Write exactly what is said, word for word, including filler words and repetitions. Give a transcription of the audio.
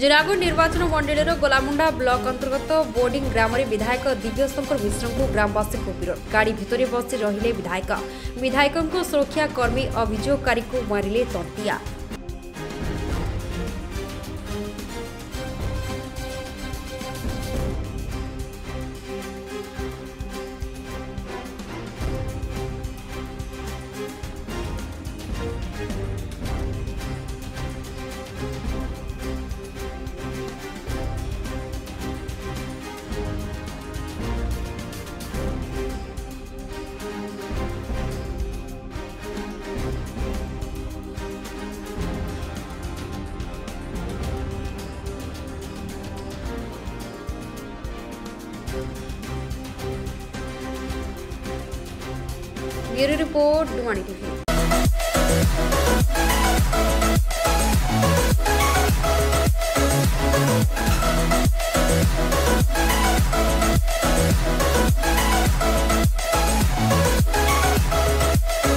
जूनागढ़ निर्वाचन मंडल गोलामुंडा ब्लॉक अंतर्गत बोर्डिंग ग्राम में विधायक दिव्य शंकर मिश्र को ग्रामवासी को विरोध गाड़ी भितर बस रहिले विधायक विधायक को सुरक्षाकर्मी अभियोगकारी को मारे तंटिया। ब्यूरो रिपोर्ट, डुमानी टीवी।